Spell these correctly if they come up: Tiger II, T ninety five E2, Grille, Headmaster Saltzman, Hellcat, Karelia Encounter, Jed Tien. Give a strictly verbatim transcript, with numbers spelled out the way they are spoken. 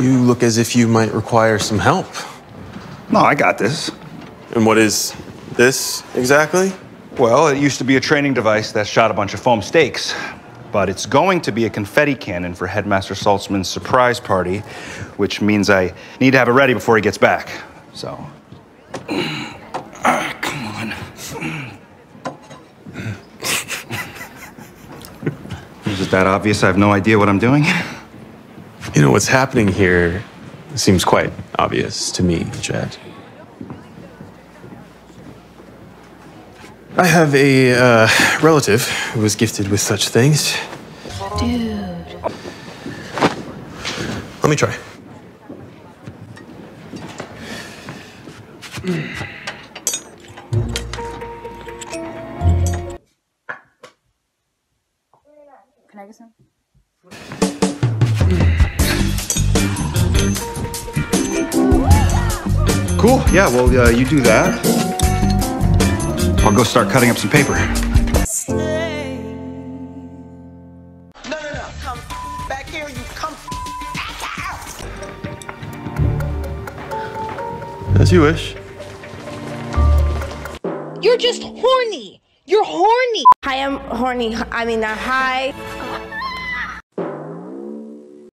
You look as if you might require some help. No, I got this. And what is this exactly? Well, it used to be a training device that shot a bunch of foam stakes, but it's going to be a confetti cannon for Headmaster Saltzman's surprise party, which means I need to have it ready before he gets back, so. Uh, come on. Is it that obvious? I have no idea what I'm doing. You know, what's happening here seems quite obvious to me, Jed. I have a uh, relative who was gifted with such things. Dude. Let me try. Can I get some? Cool, yeah, well, uh, you do that. I'll go start cutting up some paper. No, no, no. Come back here. You come back out. As you wish. You're just horny. You're horny. I am horny. I mean, uh, hi.